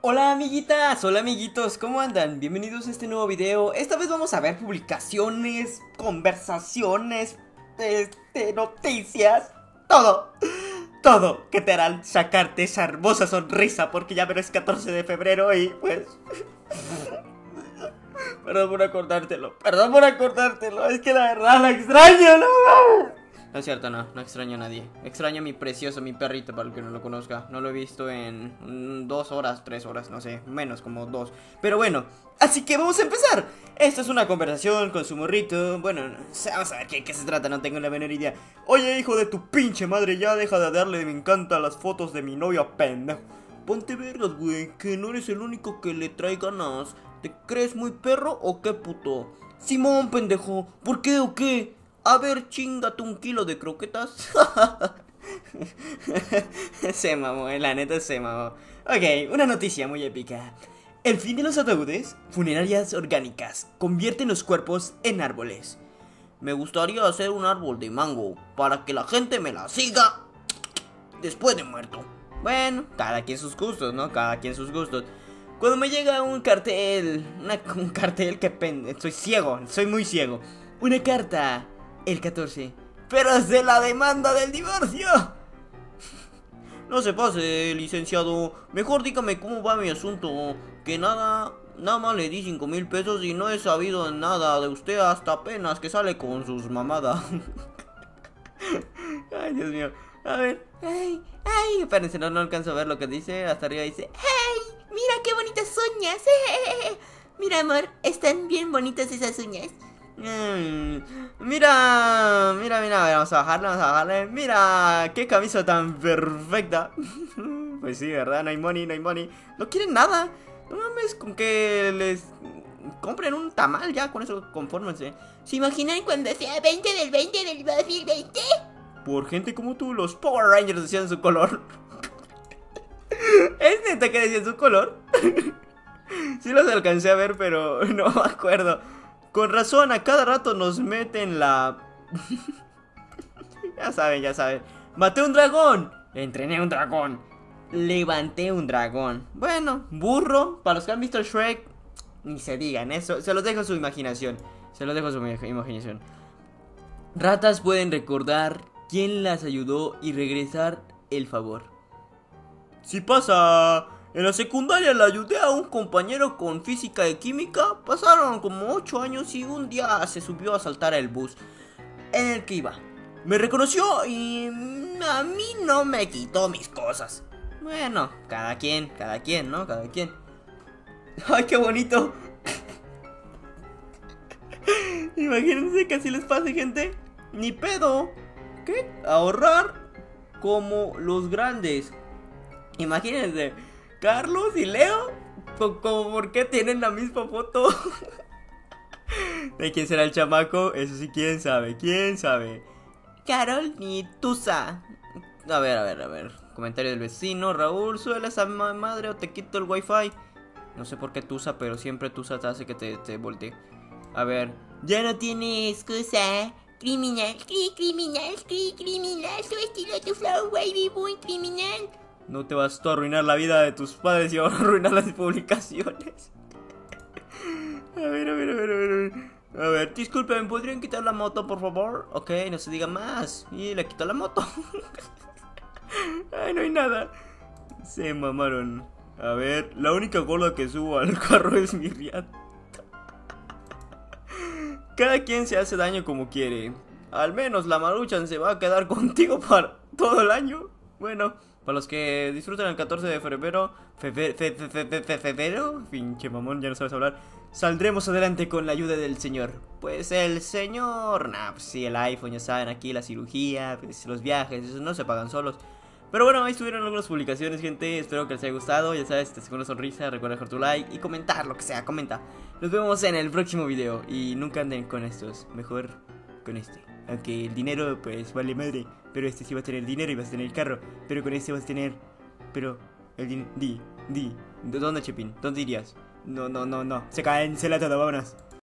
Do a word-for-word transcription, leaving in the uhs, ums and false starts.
Hola amiguitas, hola amiguitos, ¿cómo andan? Bienvenidos a este nuevo video. Esta vez vamos a ver publicaciones, conversaciones, este, noticias, todo, todo que te harán sacarte esa hermosa sonrisa, porque ya verás catorce de febrero y pues... Perdón por acordártelo, perdón por acordártelo, es que la verdad la extraño, no. No es cierto, no, no extraño a nadie. Extraño a mi precioso, mi perrito, para el que no lo conozca. No lo he visto en mm, dos horas, tres horas, no sé, menos como dos. Pero bueno, así que vamos a empezar. Esta es una conversación con su morrito. Bueno, vamos a ver qué, qué se trata, no tengo la menor idea. Oye, hijo de tu pinche madre, ya deja de darle, me encanta las fotos de mi novia, pendejo. Ponte vergas, güey, que no eres el único que le trae ganas. ¿Te crees muy perro o qué puto? Simón, pendejo, ¿por qué o qué? A ver, chingate un kilo de croquetas. Se mamó, la neta se mamó. Ok, una noticia muy épica. El fin de los ataúdes, funerarias orgánicas, convierten los cuerpos en árboles. Me gustaría hacer un árbol de mango para que la gente me la siga después de muerto. Bueno, cada quien sus gustos, ¿no? Cada quien sus gustos. Cuando me llega un cartel, una, un cartel que pende, soy ciego, soy muy ciego. Una carta. El catorce, pero es de la demanda del divorcio. No se pase, licenciado. Mejor dígame cómo va mi asunto. Que nada, nada más le di cinco mil pesos y no he sabido nada de usted hasta apenas que sale con sus mamadas. Ay, Dios mío. A ver, ay, ay, espérense, no, no alcanzo a ver lo que dice. Hasta arriba dice: ¡Hey! Mira qué bonitas uñas. Mira, amor, están bien bonitas esas uñas. Mm, mira, mira, mira, vamos a bajarla, vamos a bajarla. Mira, qué camisa tan perfecta. Pues sí, ¿verdad? No hay money, no hay money. No quieren nada. No mames, con que les compren un tamal ya, con eso confórmense. ¿Se imaginan cuando sea veinte del veinte del dos mil veinte? Por gente como tú, los Power Rangers decían su color. ¿Es neta que decían su color? Sí los alcancé a ver, pero no me acuerdo. Con razón, a cada rato nos meten la... Ya saben, ya saben. Maté un dragón. Entrené un dragón. Levanté un dragón. Bueno, burro. Para los que han visto Shrek, ni se digan eso. Se los dejo a su imaginación. Se los dejo a su imaginación. Ratas pueden recordar quién las ayudó y regresar el favor. Si pasa... En la secundaria le ayudé a un compañero con física y química. Pasaron como ocho años y un día se subió a saltar el bus en el que iba. Me reconoció y a mí no me quitó mis cosas. Bueno, cada quien, cada quien, ¿no? Cada quien. ¡Ay, qué bonito! Imagínense que así les pase, gente. Ni pedo. ¿Qué? Ahorrar como los grandes. Imagínense. Carlos y Leo, ¿por qué tienen la misma foto? ¿De quién será el chamaco? Eso sí, quién sabe, quién sabe. Carol y Tusa. A ver, a ver, a ver. Comentario del vecino, Raúl, suela esa madre o te quito el wifi. No sé por qué Tusa, pero siempre Tusa te hace que te, te voltee. A ver. Ya no tiene excusa. Criminal, cri, criminal, cri, criminal. Su estilo, tu flow, baby, muy criminal. No te vas tú a arruinar la vida de tus padres y ahora arruinar las publicaciones. A ver, a ver, a ver, a ver. A ver, disculpen, ¿podrían quitar la moto, por favor? Ok, no se diga más. Y le quito la moto. Ay, no hay nada. Se mamaron. A ver, la única gorda que subo al carro es mi riata. Cada quien se hace daño como quiere. Al menos la Maruchan se va a quedar contigo para todo el año. Bueno, para los que disfrutan el catorce de febrero, febrero, febrero, pinche mamón, ya no sabes hablar. Saldremos adelante con la ayuda del señor. Pues el señor, nah, pues sí, el iPhone, ya saben, aquí la cirugía, pues, los viajes, eso no se pagan solos. Pero bueno, ahí estuvieron algunas publicaciones, gente. Espero que les haya gustado, ya sabes, te sigo una sonrisa, recuerda dejar tu like y comentar, lo que sea, comenta. Nos vemos en el próximo video y nunca anden con estos, mejor con este. Aunque el dinero, pues, vale madre. Pero este sí va a tener dinero y vas a tener el carro. Pero con este vas a tener... Pero... El din... Di... Di... ¿Dónde, Chepin? ¿Dónde irías? No, no, no, no. Se caen, se la todo, vámonos.